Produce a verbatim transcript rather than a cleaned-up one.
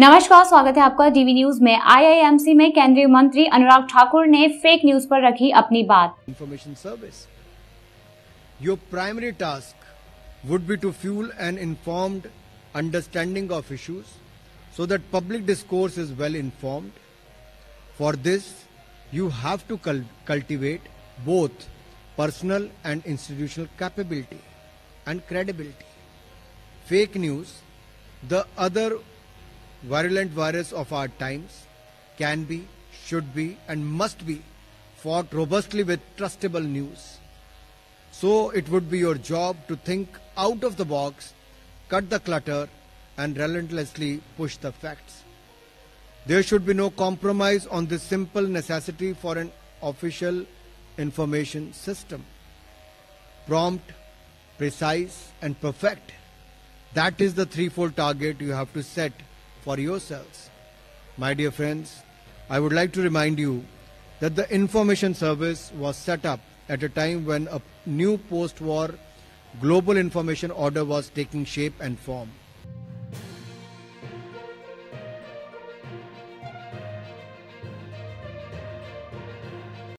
नमस्कार, स्वागत है आपका डीवी न्यूज में। आई आई एम सी में केंद्रीय मंत्री अनुराग ठाकुर ने फेक न्यूज पर रखी अपनी बात। Information service, your primary task would be to fuel an informed understanding of issues so that public discourse is well informed. For this you have to cultivate both personal and institutional capability and credibility. Fake news, the other virulent virus of our times, can be, should be and must be fought robustly with trustable news. So it would be your job to think out of the box, cut the clutter and relentlessly push the facts. There should be no compromise on this simple necessity for an official information system. Prompt, precise and perfect. That is the threefold target you have to set for yourselves. My dear friends, I would like to remind you that the information service was set up at a time when a new post-war global information order was taking shape and form.